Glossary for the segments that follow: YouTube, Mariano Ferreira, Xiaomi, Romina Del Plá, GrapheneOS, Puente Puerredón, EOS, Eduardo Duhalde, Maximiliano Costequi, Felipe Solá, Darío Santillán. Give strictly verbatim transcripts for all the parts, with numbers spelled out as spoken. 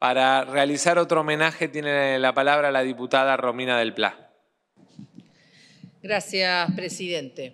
Para realizar otro homenaje tiene la palabra la diputada Romina Del Plá. Gracias, presidente.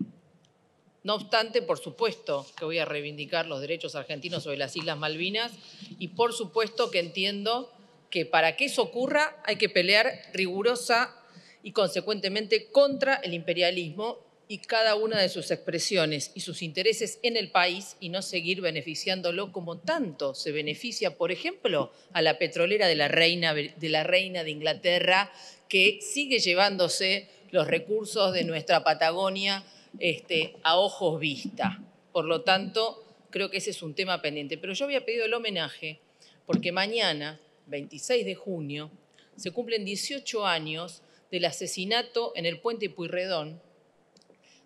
No obstante, por supuesto que voy a reivindicar los derechos argentinos sobre las Islas Malvinas y por supuesto que entiendo que para que eso ocurra hay que pelear rigurosa y consecuentemente contra el imperialismo y cada una de sus expresiones y sus intereses en el país y no seguir beneficiándolo como tanto se beneficia, por ejemplo, a la petrolera de la reina de, la reina de Inglaterra, que sigue llevándose los recursos de nuestra Patagonia Este, a ojos vista. Por lo tanto, creo que ese es un tema pendiente. Pero yo había pedido el homenaje porque mañana, veintiséis de junio, se cumplen dieciocho años del asesinato en el Puente Puerredón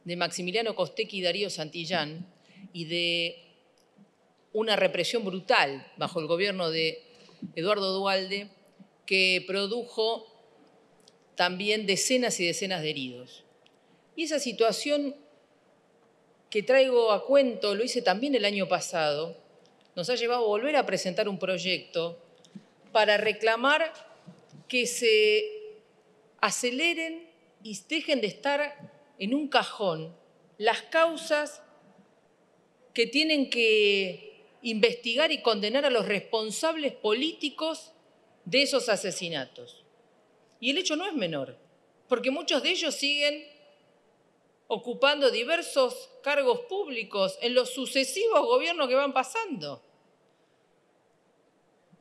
de Maximiliano Costequi y Darío Santillán y de una represión brutal bajo el gobierno de Eduardo Duhalde que produjo también decenas y decenas de heridos. Y esa situación que traigo a cuento, lo hice también el año pasado, nos ha llevado a volver a presentar un proyecto para reclamar que se aceleren y dejen de estar en un cajón las causas que tienen que investigar y condenar a los responsables políticos de esos asesinatos. Y el hecho no es menor, porque muchos de ellos siguen ocupando diversos cargos públicos en los sucesivos gobiernos que van pasando.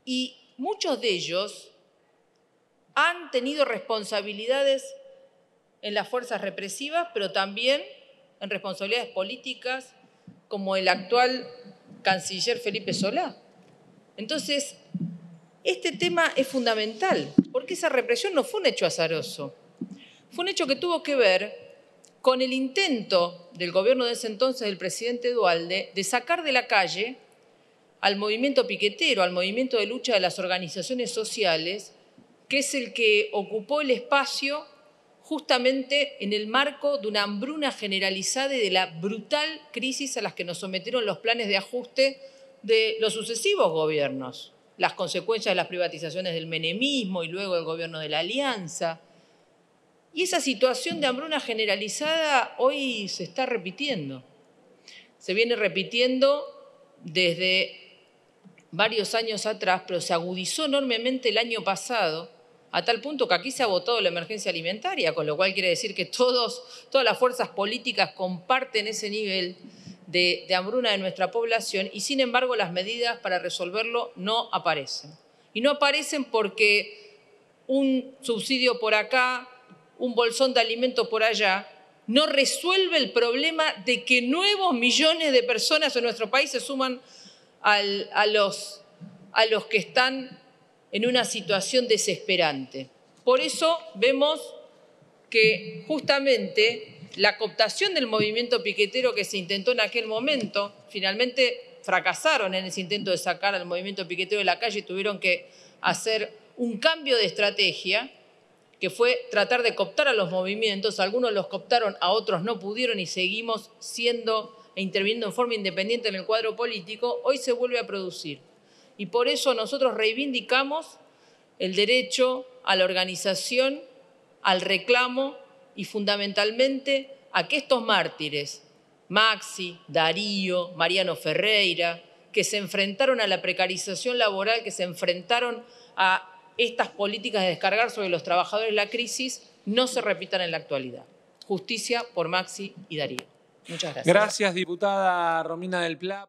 Y muchos de ellos han tenido responsabilidades en las fuerzas represivas, pero también en responsabilidades políticas, como el actual canciller Felipe Solá. Entonces, este tema es fundamental, porque esa represión no fue un hecho azaroso. Fue un hecho que tuvo que ver con el intento del gobierno de ese entonces, del presidente Duhalde, de sacar de la calle al movimiento piquetero, al movimiento de lucha de las organizaciones sociales, que es el que ocupó el espacio justamente en el marco de una hambruna generalizada y de la brutal crisis a las que nos sometieron los planes de ajuste de los sucesivos gobiernos, las consecuencias de las privatizaciones del menemismo y luego del gobierno de la Alianza. Y esa situación de hambruna generalizada hoy se está repitiendo. Se viene repitiendo desde varios años atrás, pero se agudizó enormemente el año pasado, a tal punto que aquí se ha votado la emergencia alimentaria, con lo cual quiere decir que todos, todas las fuerzas políticas comparten ese nivel de, de hambruna de nuestra población y, sin embargo, las medidas para resolverlo no aparecen. Y no aparecen porque un subsidio por acá, un bolsón de alimento por allá, no resuelve el problema de que nuevos millones de personas en nuestro país se suman al, a, los, a los que están en una situación desesperante. Por eso vemos que justamente la cooptación del movimiento piquetero que se intentó en aquel momento, finalmente fracasaron en ese intento de sacar al movimiento piquetero de la calle y tuvieron que hacer un cambio de estrategia, que fue tratar de cooptar a los movimientos. Algunos los cooptaron, a otros no pudieron y seguimos siendo e interviniendo en forma independiente en el cuadro político. Hoy se vuelve a producir. Y por eso nosotros reivindicamos el derecho a la organización, al reclamo y fundamentalmente a que estos mártires, Maxi, Darío, Mariano Ferreira, que se enfrentaron a la precarización laboral, que se enfrentaron a estas políticas de descargar sobre los trabajadores la crisis, no se repitan en la actualidad. Justicia por Maxi y Darío. Muchas gracias. Gracias, diputada Romina Del Plá.